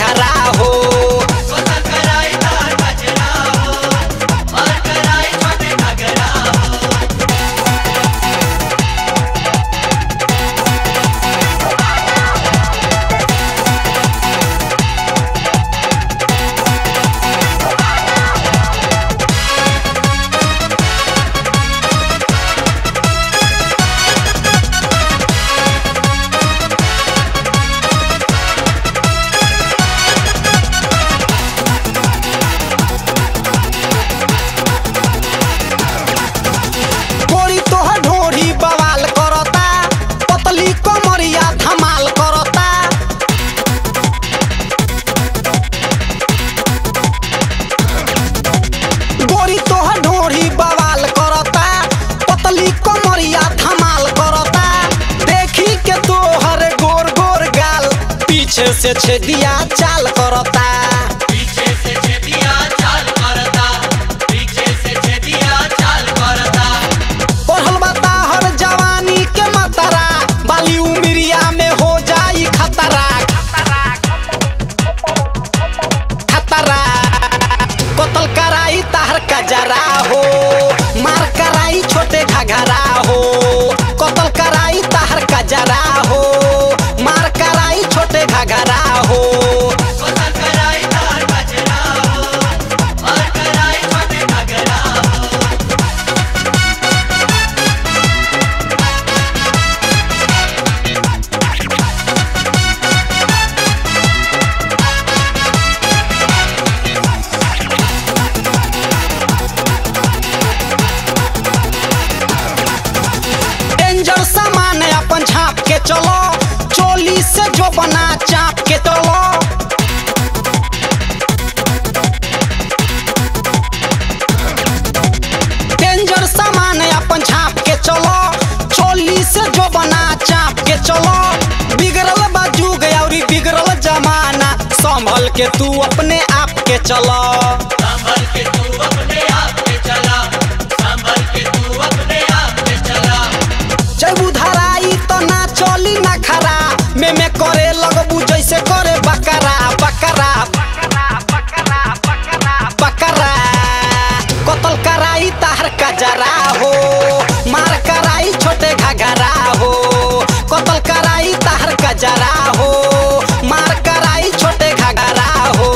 घरा हो से छेदिया चाल करता पीछे से छेदिया चाल करता पीछे से छेदिया चाल करता पढ़ल बता हर जवानी के मतरा बाली उमिरिया में हो जाई खतरा खतरा कतल कराई ताहर कजरा हो मार कराई छोटे घघरा हो कतल कराई ताहर कजरा हो मार कराई छोटे घघरा हो एंजर सामान अपन झाँप के चलो चोली से जो बना चाप के तलो डेंजर सामान अपन झाँप के चलो चोली से जो बना चाप के चलो बिगड़ल बाजूग और बिगड़ल जमाना संभल के तू अपने आप के चलो संभल के तू अपने आप के चला संभल के तू अपने आप के चला जब उधराई तो ना चोली ना खरा में करे लगबू जैसे करे बकरा बकरा बकरा बकरा बकरा बकरा कतल कराई ताहर कजरा हो मार कराई छोटे घघरा हो कतल कराई ताहर कजरा हो मार कराई छोटे घघरा हो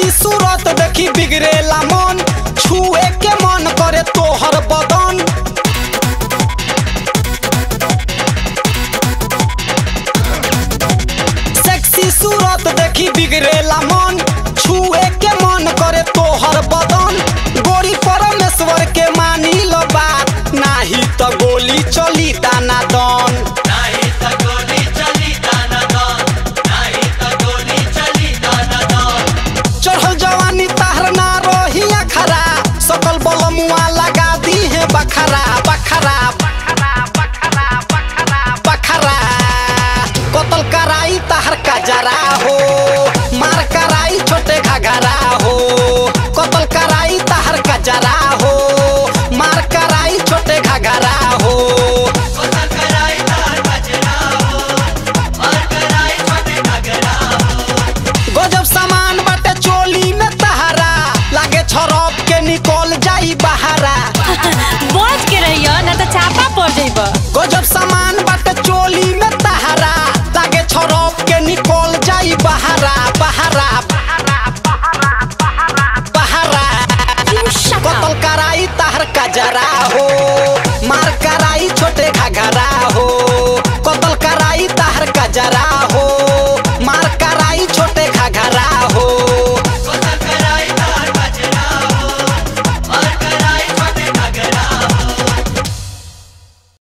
सूरत देखी बिगड़ेला मन छुए के मन करे तोहर बदन सेक्सी सूरत देखी बिगड़ेला मन छुए के मन करे तोहर बदन गोरी परमेश्वर के मानी लो बात नाही तो गोली चली दाना दन।